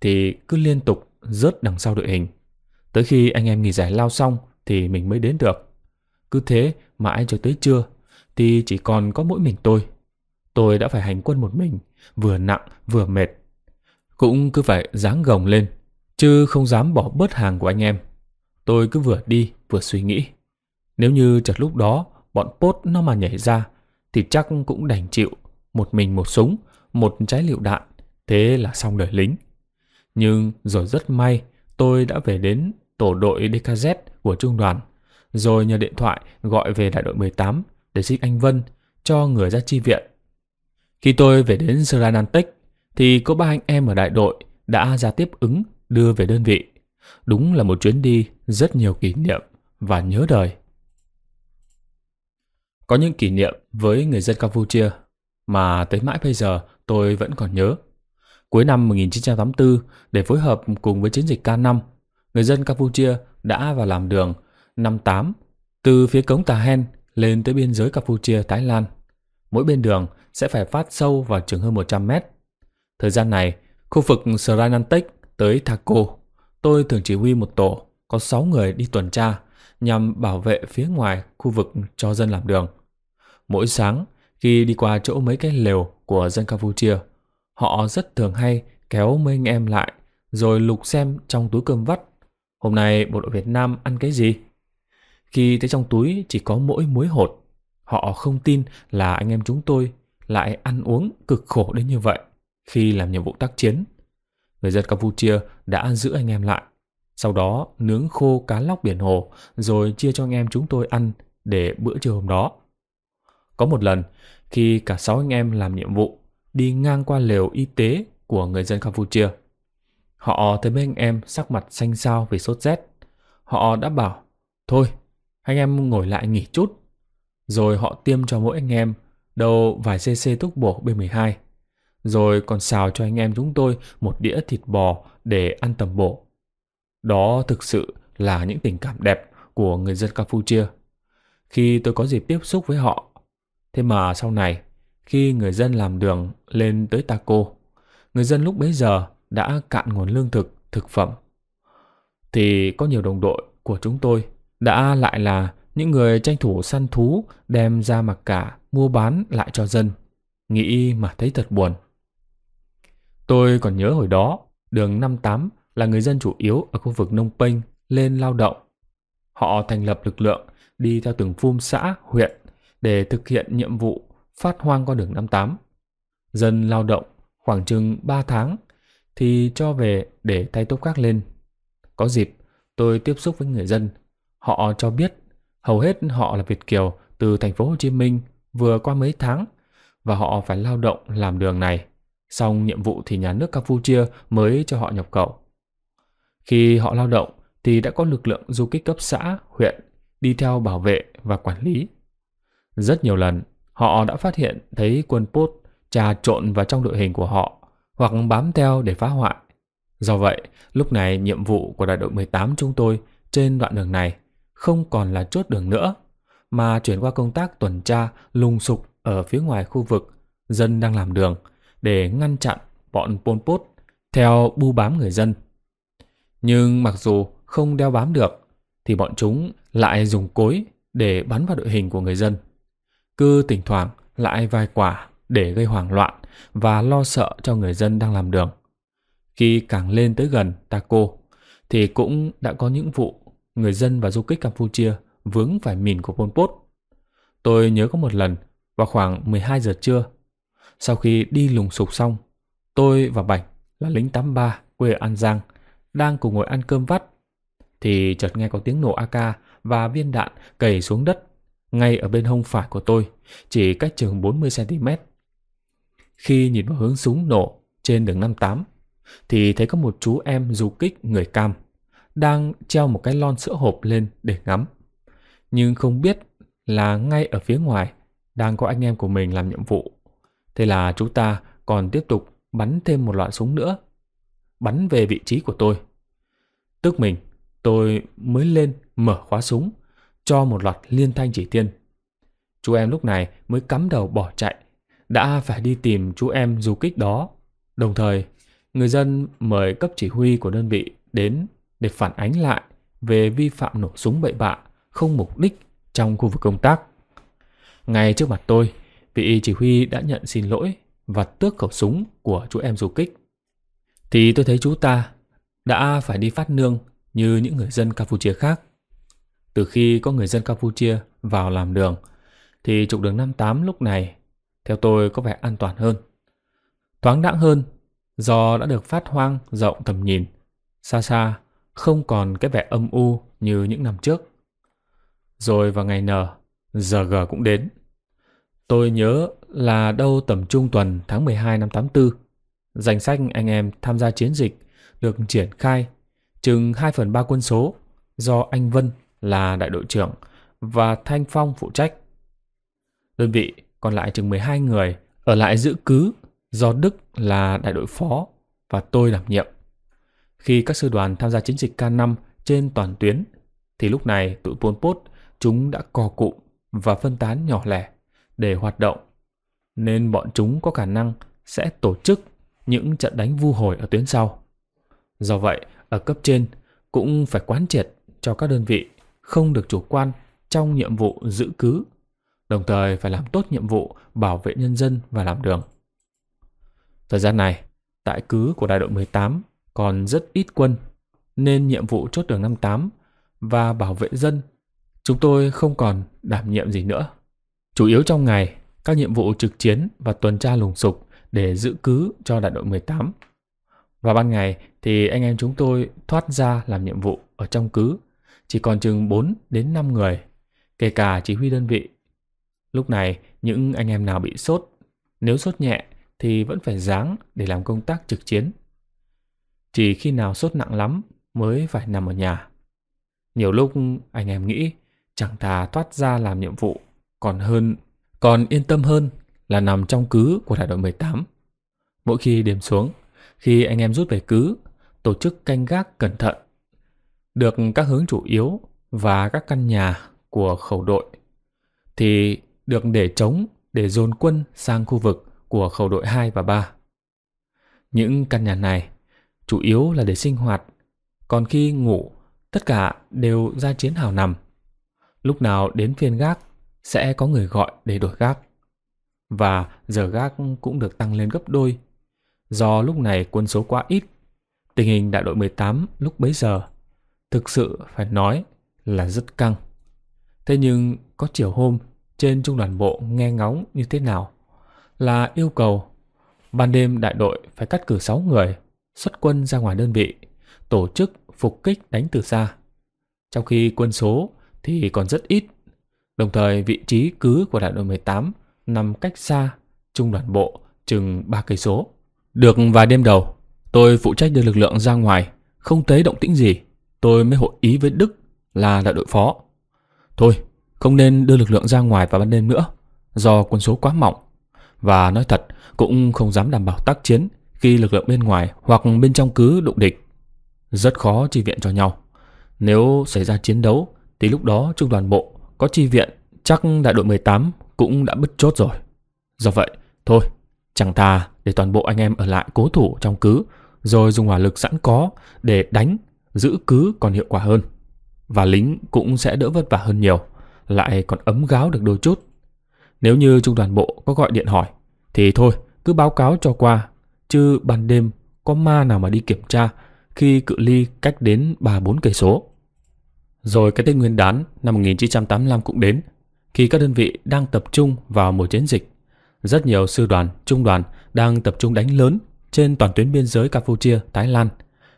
thì cứ liên tục rớt đằng sau đội hình. Tới khi anh em nghỉ giải lao xong thì mình mới đến được. Cứ thế mãi cho tới trưa thì chỉ còn có mỗi mình tôi. Tôi đã phải hành quân một mình, vừa nặng vừa mệt. Cũng cứ phải ráng gồng lên, chứ không dám bỏ bớt hàng của anh em. Tôi cứ vừa đi vừa suy nghĩ. Nếu như chợt lúc đó bọn Pốt nó mà nhảy ra thì chắc cũng đành chịu, một mình một súng, một trái lựu đạn, thế là xong đời lính. Nhưng rồi rất may tôi đã về đến tổ đội DKZ của trung đoàn, rồi nhờ điện thoại gọi về đại đội 18 để xin anh Vân cho người ra chi viện. Khi tôi về đến Seranantech thì có ba anh em ở đại đội đã ra tiếp ứng đưa về đơn vị. Đúng là một chuyến đi rất nhiều kỷ niệm và nhớ đời. Có những kỷ niệm với người dân Campuchia mà tới mãi bây giờ tôi vẫn còn nhớ. Cuối năm 1984, để phối hợp cùng với chiến dịch K5, người dân Campuchia đã vào làm đường 58 từ phía cống Tà Hen lên tới biên giới Campuchia-Thái Lan. Mỗi bên đường sẽ phải phát sâu vào chừng hơn 100 mét. Thời gian này, khu vực Seranantech tới Thaco, tôi thường chỉ huy một tổ có 6 người đi tuần tra nhằm bảo vệ phía ngoài khu vực cho dân làm đường. Mỗi sáng, khi đi qua chỗ mấy cái lều của dân Campuchia, họ rất thường hay kéo mấy anh em lại rồi lục xem trong túi cơm vắt. Hôm nay bộ đội Việt Nam ăn cái gì? Khi thấy trong túi chỉ có mỗi muối hột, họ không tin là anh em chúng tôi lại ăn uống cực khổ đến như vậy khi làm nhiệm vụ tác chiến. Người dân Campuchia đã giữ anh em lại, sau đó nướng khô cá lóc biển hồ rồi chia cho anh em chúng tôi ăn để bữa trưa hôm đó. Có một lần, khi cả 6 anh em làm nhiệm vụ đi ngang qua lều y tế của người dân Campuchia, họ thấy mấy anh em sắc mặt xanh xao vì sốt rét. Họ đã bảo, thôi, anh em ngồi lại nghỉ chút. Rồi họ tiêm cho mỗi anh em đầu vài cc thuốc bổ B12. Rồi còn xào cho anh em chúng tôi một đĩa thịt bò để ăn tầm bổ. Đó thực sự là những tình cảm đẹp của người dân Campuchia khi tôi có dịp tiếp xúc với họ. Thế mà sau này, khi người dân làm đường lên tới Thaco, người dân lúc bấy giờ đã cạn nguồn lương thực, thực phẩm, thì có nhiều đồng đội của chúng tôi đã lại là những người tranh thủ săn thú đem ra mặc cả mua bán lại cho dân. Nghĩ mà thấy thật buồn. Tôi còn nhớ hồi đó, đường 58 là người dân chủ yếu ở khu vực Nông Penh lên lao động. Họ thành lập lực lượng đi theo từng phum xã, huyện để thực hiện nhiệm vụ phát hoang con đường 58. Dân lao động khoảng chừng 3 tháng thì cho về để thay tốp khác lên. Có dịp tôi tiếp xúc với người dân, họ cho biết hầu hết họ là Việt kiều từ thành phố Hồ Chí Minh vừa qua mấy tháng và họ phải lao động làm đường này. Xong nhiệm vụ thì nhà nước Campuchia mới cho họ nhập khẩu. Khi họ lao động thì đã có lực lượng du kích cấp xã, huyện đi theo bảo vệ và quản lý. Rất nhiều lần họ đã phát hiện thấy quân Pốt trà trộn vào trong đội hình của họ hoặc bám theo để phá hoại. Do vậy, lúc này nhiệm vụ của đại đội 18 chúng tôi trên đoạn đường này không còn là chốt đường nữa, mà chuyển qua công tác tuần tra lùng sục ở phía ngoài khu vực dân đang làm đường để ngăn chặn bọn Pol Pot theo bu bám người dân. Nhưng mặc dù không đeo bám được thì bọn chúng lại dùng cối để bắn vào đội hình của người dân. Cứ thỉnh thoảng lại vài quả để gây hoảng loạn và lo sợ cho người dân đang làm đường. Khi càng lên tới gần Thaco thì cũng đã có những vụ người dân và du kích Campuchia vướng phải mìn của Pol Pot. Tôi nhớ có một lần vào khoảng 12 giờ trưa, sau khi đi lùng sục xong, tôi và Bạch là lính 83 quê ở An Giang đang cùng ngồi ăn cơm vắt thì chợt nghe có tiếng nổ AK và viên đạn cày xuống đất ngay ở bên hông phải của tôi, chỉ cách chừng 40 cm. Khi nhìn vào hướng súng nổ trên đường 58, thì thấy có một chú em du kích người Cam đang treo một cái lon sữa hộp lên để ngắm. Nhưng không biết là ngay ở phía ngoài đang có anh em của mình làm nhiệm vụ. Thế là chú ta còn tiếp tục bắn thêm một loạt súng nữa, bắn về vị trí của tôi. Tức mình, tôi mới lên mở khóa súng, cho một loạt liên thanh chỉ thiên. Chú em lúc này mới cắm đầu bỏ chạy, đã phải đi tìm chú em du kích đó. Đồng thời, người dân mời cấp chỉ huy của đơn vị đến để phản ánh lại về vi phạm nổ súng bậy bạ, không mục đích trong khu vực công tác. Ngay trước mặt tôi, vị chỉ huy đã nhận xin lỗi và tước khẩu súng của chú em du kích. Thì tôi thấy chú ta đã phải đi phát nương như những người dân Campuchia khác. Từ khi có người dân Campuchia vào làm đường, thì trục đường 58 lúc này, theo tôi có vẻ an toàn hơn, thoáng đãng hơn, do đã được phát hoang rộng tầm nhìn, xa xa, không còn cái vẻ âm u như những năm trước. Rồi vào ngày N, giờ G cũng đến. Tôi nhớ là đâu tầm trung tuần tháng 12 năm 84, danh sách anh em tham gia chiến dịch được triển khai chừng 2/3 quân số do anh Vân là đại đội trưởng và Thanh Phong phụ trách. Đơn vị còn lại chừng 12 người ở lại giữ cứ do Đức là đại đội phó và tôi đảm nhiệm. Khi các sư đoàn tham gia chiến dịch K5 trên toàn tuyến thì lúc này tụi Pol Pot chúng đã co cụm và phân tán nhỏ lẻ để hoạt động, nên bọn chúng có khả năng sẽ tổ chức những trận đánh vu hồi ở tuyến sau. Do vậy, ở cấp trên cũng phải quán triệt cho các đơn vị không được chủ quan trong nhiệm vụ giữ cứ, đồng thời phải làm tốt nhiệm vụ bảo vệ nhân dân và làm đường. Thời gian này, tại cứ của đại đội 18 còn rất ít quân, nên nhiệm vụ chốt đường 58 và bảo vệ dân chúng tôi không còn đảm nhiệm gì nữa. Chủ yếu trong ngày, các nhiệm vụ trực chiến và tuần tra lùng sục để giữ cứ cho đại đội 18. Và ban ngày thì anh em chúng tôi thoát ra làm nhiệm vụ ở trong cứ, chỉ còn chừng 4 đến 5 người, kể cả chỉ huy đơn vị. Lúc này, những anh em nào bị sốt, nếu sốt nhẹ thì vẫn phải ráng để làm công tác trực chiến. Chỉ khi nào sốt nặng lắm mới phải nằm ở nhà. Nhiều lúc anh em nghĩ chẳng thà thoát ra làm nhiệm vụ còn yên tâm hơn là nằm trong cứ của đại đội 18. Mỗi khi đêm xuống, khi anh em rút về cứ, tổ chức canh gác cẩn thận được các hướng chủ yếu và các căn nhà của khẩu đội thì được để trống để dồn quân sang khu vực của khẩu đội 2 và 3. Những căn nhà này chủ yếu là để sinh hoạt, còn khi ngủ tất cả đều ra chiến hào nằm. Lúc nào đến phiên gác sẽ có người gọi để đổi gác, và giờ gác cũng được tăng lên gấp đôi. Do lúc này quân số quá ít, tình hình đại đội 18 lúc bấy giờ thực sự phải nói là rất căng. Thế nhưng có chiều hôm trên trung đoàn bộ nghe ngóng như thế nào là yêu cầu ban đêm đại đội phải cắt cử 6 người xuất quân ra ngoài đơn vị, tổ chức phục kích đánh từ xa, trong khi quân số thì còn rất ít. Đồng thời vị trí cứ của đại đội 18 nằm cách xa trung đoàn bộ chừng 3 cây số. Được vài đêm đầu, tôi phụ trách đưa lực lượng ra ngoài, không thấy động tĩnh gì, tôi mới hội ý với Đức là đại đội phó. Thôi, không nên đưa lực lượng ra ngoài vào ban đêm nữa, do quân số quá mỏng. Và nói thật, cũng không dám đảm bảo tác chiến khi lực lượng bên ngoài hoặc bên trong cứ đụng địch. Rất khó chi viện cho nhau. Nếu xảy ra chiến đấu, thì lúc đó trung đoàn bộ có chi viện, chắc đại đội 18 cũng đã bứt chốt rồi. Do vậy, thôi, chẳng thà để toàn bộ anh em ở lại cố thủ trong cứ, rồi dùng hỏa lực sẵn có để đánh, giữ cứ còn hiệu quả hơn. Và lính cũng sẽ đỡ vất vả hơn nhiều, lại còn ấm gáo được đôi chút. Nếu như trung đoàn bộ có gọi điện hỏi, thì thôi, cứ báo cáo cho qua, chứ ban đêm có ma nào mà đi kiểm tra khi cự ly cách đến 3-4 cây số. Rồi cái Tết Nguyên đán năm 1985 cũng đến, khi các đơn vị đang tập trung vào mùa chiến dịch. Rất nhiều sư đoàn, trung đoàn đang tập trung đánh lớn trên toàn tuyến biên giới Campuchia, Thái Lan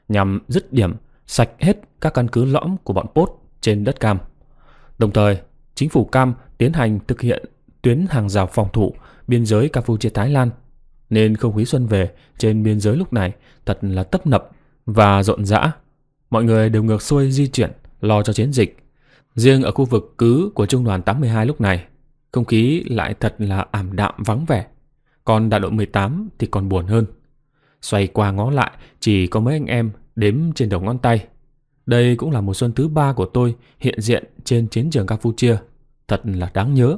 nhằm dứt điểm, sạch hết các căn cứ lõm của bọn Pốt trên đất Cam. Đồng thời, chính phủ Cam tiến hành thực hiện tuyến hàng rào phòng thủ biên giới Campuchia, Thái Lan nên không khí xuân về trên biên giới lúc này thật là tấp nập và rộn rã. Mọi người đều ngược xuôi di chuyển, lo cho chiến dịch. Riêng ở khu vực cứ của Trung đoàn 82 lúc này, không khí lại thật là ảm đạm vắng vẻ. Còn đại đội 18 thì còn buồn hơn. Xoay qua ngó lại chỉ có mấy anh em đếm trên đầu ngón tay. Đây cũng là mùa xuân thứ 3 của tôi hiện diện trên chiến trường Campuchia. Thật là đáng nhớ.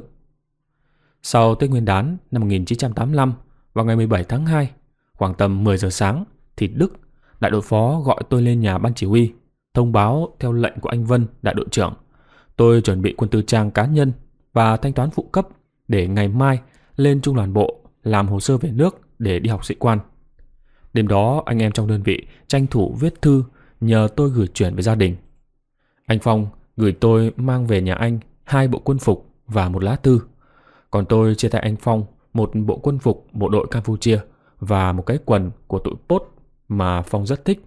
Sau Tết Nguyên đán năm 1985, vào ngày 17 tháng 2, khoảng tầm 10 giờ sáng, thì Đức, đại đội phó gọi tôi lên nhà ban chỉ huy, thông báo theo lệnh của anh Vân, đại đội trưởng. Tôi chuẩn bị quân tư trang cá nhân và thanh toán phụ cấp để ngày mai lên trung đoàn bộ làm hồ sơ về nước để đi học sĩ quan. Đêm đó, anh em trong đơn vị tranh thủ viết thư nhờ tôi gửi chuyển về gia đình. Anh Phong gửi tôi mang về nhà anh 2 bộ quân phục và 1 lá thư. Còn tôi chia tay anh Phong 1 bộ quân phục bộ đội Campuchia và 1 cái quần của tụi Pốt mà Phong rất thích.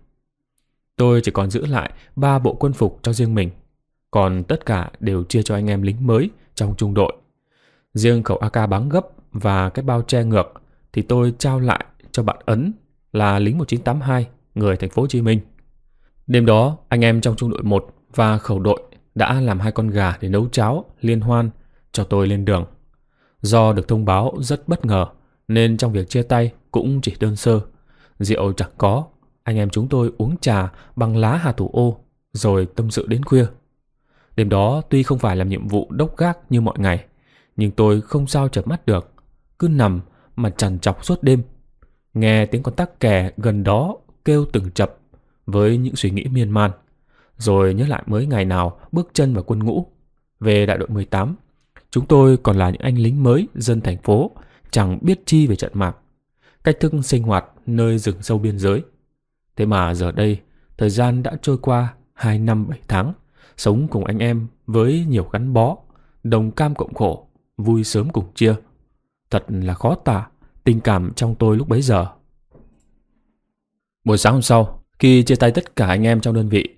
Tôi chỉ còn giữ lại 3 bộ quân phục cho riêng mình, còn tất cả đều chia cho anh em lính mới trong trung đội. Riêng khẩu AK báng gấp và cái bao che ngược thì tôi trao lại cho bạn Ấn là lính 1982 người thành phố Hồ Chí Minh. Đêm đó, anh em trong trung đội 1 và khẩu đội đã làm 2 con gà để nấu cháo liên hoan cho tôi lên đường. Do được thông báo rất bất ngờ nên trong việc chia tay cũng chỉ đơn sơ. Rượu chẳng có, anh em chúng tôi uống trà bằng lá hà thủ ô rồi tâm sự đến khuya. Đêm đó tuy không phải làm nhiệm vụ đốc gác như mọi ngày, nhưng tôi không sao chợp mắt được, cứ nằm mà trằn trọc suốt đêm. Nghe tiếng con tắc kè gần đó kêu từng chập với những suy nghĩ miên man, rồi nhớ lại mới ngày nào bước chân vào quân ngũ. Về đại đội 18, chúng tôi còn là những anh lính mới dân thành phố, chẳng biết chi về trận mạc, cách thức sinh hoạt nơi rừng sâu biên giới. Thế mà giờ đây, thời gian đã trôi qua 2 năm 7 tháng, sống cùng anh em với nhiều gắn bó, đồng cam cộng khổ, vui sớm cùng chia. Thật là khó tả tình cảm trong tôi lúc bấy giờ. Buổi sáng hôm sau, khi chia tay tất cả anh em trong đơn vị,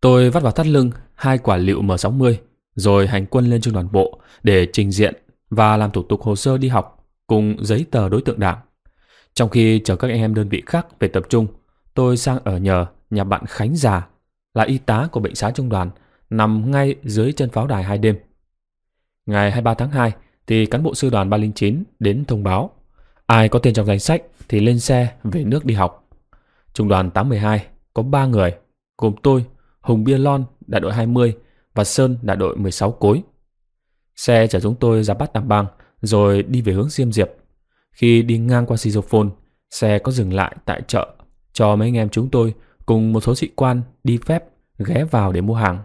tôi vắt vào thắt lưng 2 quả lựu M60 rồi hành quân lên trung đoàn bộ để trình diện và làm thủ tục hồ sơ đi học cùng giấy tờ đối tượng đảng. Trong khi chờ các anh em đơn vị khác về tập trung, tôi sang ở nhờ nhà bạn Khánh Già là y tá của bệnh xá trung đoàn, nằm ngay dưới chân pháo đài 2 đêm. Ngày 23 tháng 2 thì cán bộ sư đoàn 309 đến thông báo ai có tên trong danh sách thì lên xe về nước đi học. Trung đoàn 812 có 3 người, gồm tôi, Hùng Bia Lon, đại đội 20 và Sơn, đại đội 16 cối. Xe chở chúng tôi ra Bát Tàng Bang rồi đi về hướng Diêm Diệp. Khi đi ngang qua Sisophon, xe có dừng lại tại chợ cho mấy anh em chúng tôi cùng một số sĩ quan đi phép ghé vào để mua hàng.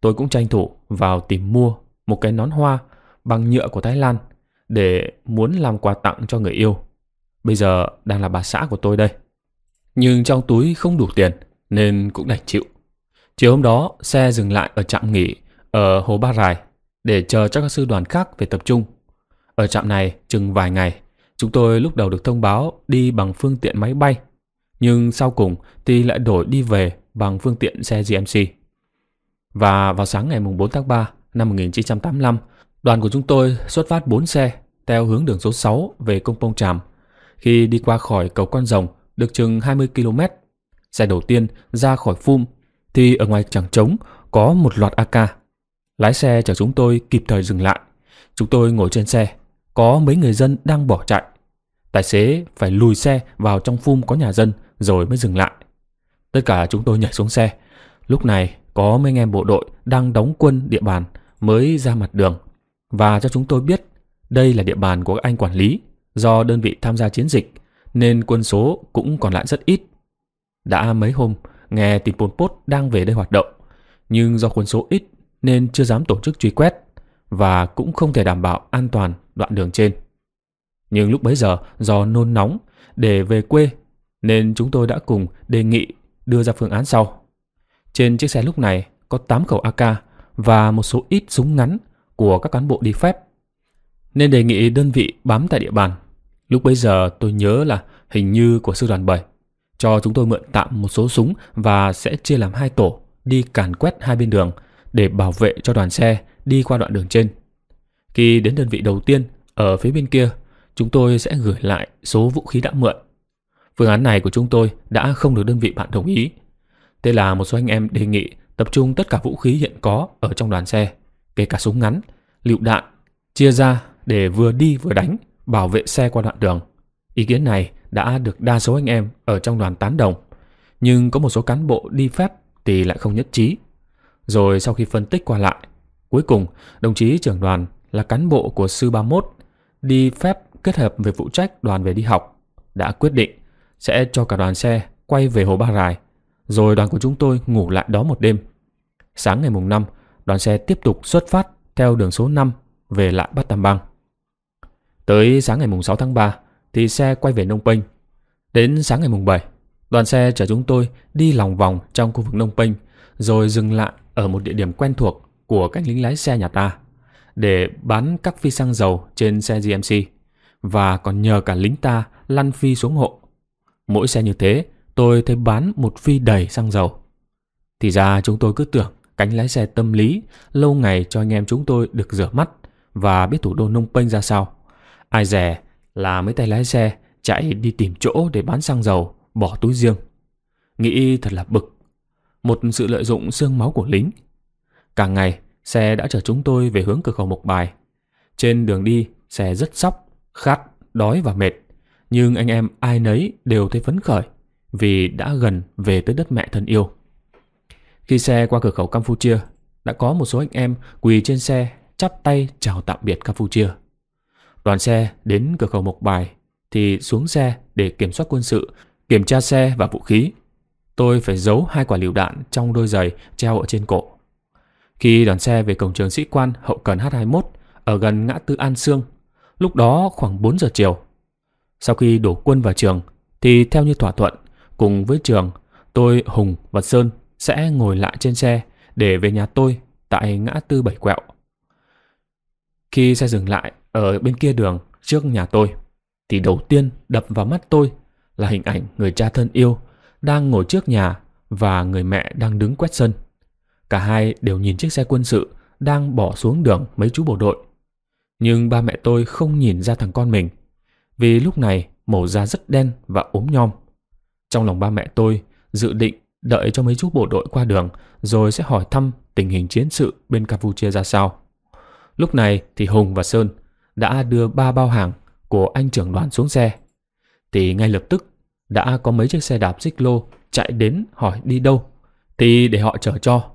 Tôi cũng tranh thủ vào tìm mua một cái nón hoa bằng nhựa của Thái Lan để muốn làm quà tặng cho người yêu. Bây giờ đang là bà xã của tôi đây. Nhưng trong túi không đủ tiền nên cũng đành chịu. Chiều hôm đó, xe dừng lại ở trạm nghỉ ở Hồ Ba Rài để chờ cho các sư đoàn khác về tập trung. Ở trạm này chừng vài ngày, chúng tôi lúc đầu được thông báo đi bằng phương tiện máy bay, nhưng sau cùng thì lại đổi đi về bằng phương tiện xe GMC. Và vào sáng ngày 4 tháng 3 năm 1985, đoàn của chúng tôi xuất phát 4 xe theo hướng đường số 6 về Công Pông Tràm. Khi đi qua khỏi cầu Con Rồng được chừng 20 km, xe đầu tiên ra khỏi Phum thì ở ngoài chẳng trống có một loạt AK. Lái xe chở chúng tôi kịp thời dừng lại. Chúng tôi ngồi trên xe, có mấy người dân đang bỏ chạy. Tài xế phải lùi xe vào trong Phum có nhà dân rồi mới dừng lại. Tất cả chúng tôi nhảy xuống xe. Lúc này có mấy anh em bộ đội đang đóng quân địa bàn mới ra mặt đường và cho chúng tôi biết đây là địa bàn của các anh quản lý. Do đơn vị tham gia chiến dịch nên quân số cũng còn lại rất ít. Đã mấy hôm nghe tin Pol Pot đang về đây hoạt động, nhưng do quân số ít nên chưa dám tổ chức truy quét và cũng không thể đảm bảo an toàn đoạn đường trên. Nhưng lúc bấy giờ do nôn nóng để về quê nên chúng tôi đã cùng đề nghị đưa ra phương án sau. Trên chiếc xe lúc này có 8 khẩu AK và một số ít súng ngắn của các cán bộ đi phép, nên đề nghị đơn vị bám tại địa bàn. Lúc bấy giờ tôi nhớ là hình như của sư đoàn 7 cho chúng tôi mượn tạm một số súng và sẽ chia làm 2 tổ đi càn quét hai bên đường để bảo vệ cho đoàn xe đi qua đoạn đường trên. Khi đến đơn vị đầu tiên ở phía bên kia, chúng tôi sẽ gửi lại số vũ khí đã mượn. Phương án này của chúng tôi đã không được đơn vị bạn đồng ý. Thế là một số anh em đề nghị tập trung tất cả vũ khí hiện có ở trong đoàn xe, kể cả súng ngắn, lựu đạn, chia ra để vừa đi vừa đánh, bảo vệ xe qua đoạn đường. Ý kiến này đã được đa số anh em ở trong đoàn tán đồng, nhưng có một số cán bộ đi phép thì lại không nhất trí. Rồi sau khi phân tích qua lại, cuối cùng đồng chí trưởng đoàn là cán bộ của sư 31 đi phép kết hợp với phụ trách đoàn về đi học đã quyết định sẽ cho cả đoàn xe quay về Hồ Ba Rài, rồi đoàn của chúng tôi ngủ lại đó một đêm. Sáng ngày mùng 5, đoàn xe tiếp tục xuất phát theo đường số 5 về lại Bát Tam Bang. Tới sáng ngày mùng 6 tháng 3 thì xe quay về Nông Penh. Đến sáng ngày mùng 7, đoàn xe chở chúng tôi đi lòng vòng trong khu vực Nông Penh, rồi dừng lại ở một địa điểm quen thuộc của cánh lính lái xe nhà ta để bán các phi xăng dầu trên xe GMC, và còn nhờ cả lính ta lăn phi xuống hộ. Mỗi xe như thế tôi thấy bán một phi đầy xăng dầu. Thì ra chúng tôi cứ tưởng cánh lái xe tâm lý lâu ngày cho anh em chúng tôi được rửa mắt và biết thủ đô Nông Penh ra sao. Ai dè là mấy tay lái xe chạy đi tìm chỗ để bán xăng dầu, bỏ túi riêng. Nghĩ thật là bực, một sự lợi dụng xương máu của lính. Cả ngày xe đã chở chúng tôi về hướng cửa khẩu Mộc Bài. Trên đường đi xe rất sóc, khát, đói và mệt, nhưng anh em ai nấy đều thấy phấn khởi vì đã gần về tới đất mẹ thân yêu. Khi xe qua cửa khẩu Campuchia, đã có một số anh em quỳ trên xe chắp tay chào tạm biệt Campuchia. Đoàn xe đến cửa khẩu Mộc Bài thì xuống xe để kiểm soát quân sự, kiểm tra xe và vũ khí. Tôi phải giấu 2 quả lựu đạn trong đôi giày treo ở trên cổ. Khi đoàn xe về cổng trường sĩ quan hậu cần H21 ở gần ngã tư An Sương, lúc đó khoảng 4 giờ chiều. Sau khi đổ quân vào trường thì theo như thỏa thuận cùng với trường, tôi, Hùng và Sơn sẽ ngồi lại trên xe để về nhà tôi tại ngã tư Bảy Quẹo. Khi xe dừng lại ở bên kia đường trước nhà tôi thì đầu tiên đập vào mắt tôi là hình ảnh người cha thân yêu đang ngồi trước nhà và người mẹ đang đứng quét sân. Cả hai đều nhìn chiếc xe quân sự đang bỏ xuống đường mấy chú bộ đội. Nhưng ba mẹ tôi không nhìn ra thằng con mình, vì lúc này màu da rất đen và ốm nhom. Trong lòng ba mẹ tôi dự định đợi cho mấy chú bộ đội qua đường rồi sẽ hỏi thăm tình hình chiến sự bên Campuchia ra sao. Lúc này thì Hùng và Sơn đã đưa 3 bao hàng của anh trưởng đoàn xuống xe. Thì ngay lập tức đã có mấy chiếc xe đạp xích lô chạy đến hỏi đi đâu thì để họ chở cho.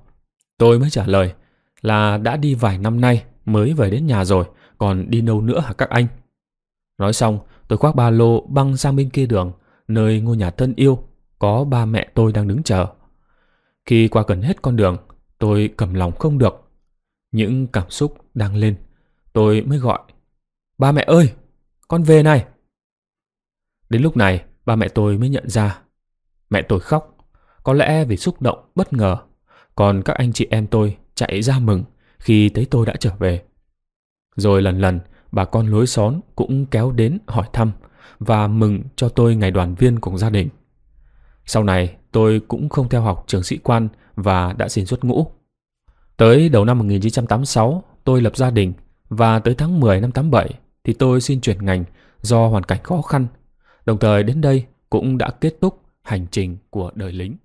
Tôi mới trả lời là đã đi vài năm nay mới về đến nhà rồi, còn đi đâu nữa hả các anh? Nói xong tôi khoác ba lô băng sang bên kia đường, nơi ngôi nhà thân yêu có ba mẹ tôi đang đứng chờ. Khi qua gần hết con đường, tôi cầm lòng không được. Những cảm xúc đang lên, tôi mới gọi: "Ba mẹ ơi, con về này." Đến lúc này ba mẹ tôi mới nhận ra. Mẹ tôi khóc, có lẽ vì xúc động bất ngờ. Còn các anh chị em tôi chạy ra mừng khi thấy tôi đã trở về. Rồi lần lần bà con lối xóm cũng kéo đến hỏi thăm và mừng cho tôi ngày đoàn viên cùng gia đình. Sau này tôi cũng không theo học trường sĩ quan và đã xin xuất ngũ. Tới đầu năm 1986 tôi lập gia đình, và tới tháng 10 năm 87 thì tôi xin chuyển ngành do hoàn cảnh khó khăn. Đồng thời đến đây cũng đã kết thúc hành trình của đời lính.